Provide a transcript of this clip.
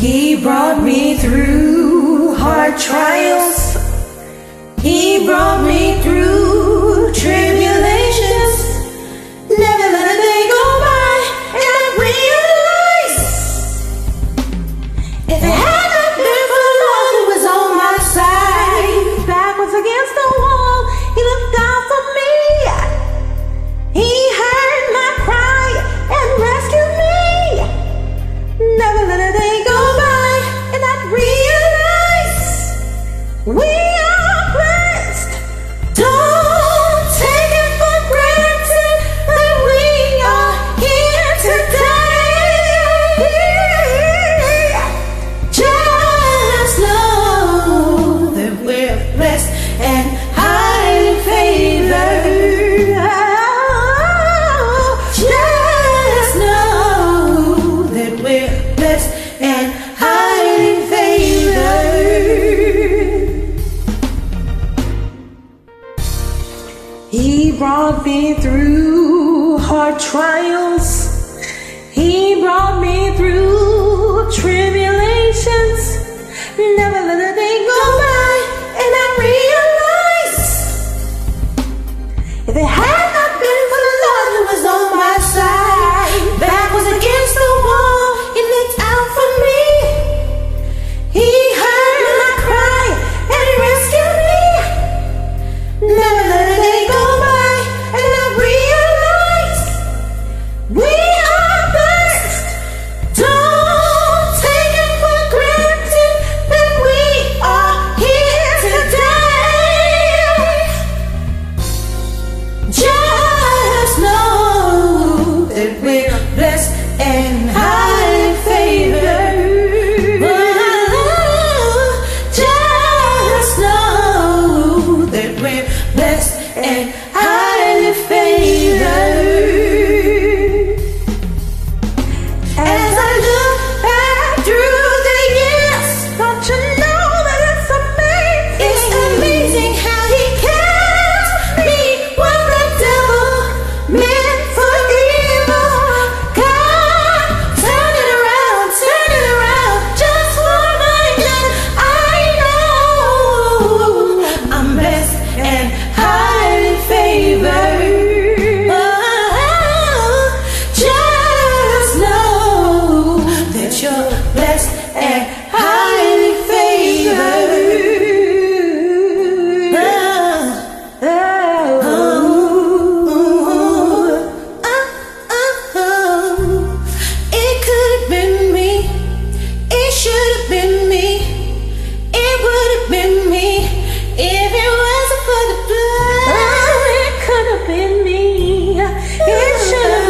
He brought me through hard trials. He brought me through tribulations. Never let a day go by and I realize if it had not been for the Lord who was on my side, back was against the wall, He looked out for me. He heard my cry and rescued me. Never let a day go by and I realize we are blessed. Don't take it for granted that we are here today. Just know that we're blessed and highly favored. Oh, just know that we're blessed and highly favored. He brought me through hard trials. He brought me through tribulations. Never let a day go by and I realize if it had not been for the Lord who was on my side, back was against the wall, He looked out for me. He heard my cry and rescued me. Never let a day go by and I realize we are blessed. Don't take it for granted that we are here today. Just know that we're blessed and highly favored. Oh, just know that we're blessed and highly favored. As I look back through the years, don't you know that it's amazing? It's amazing how He cares me what the devil meant for evil. God, turn it around, just for my good. I know I'm blessed and highly favored. Oh, just know that you're blessed and highly favored. It could have been me. It should have been me. It would have been me if it wasn't for the blood. It could have been me. It should have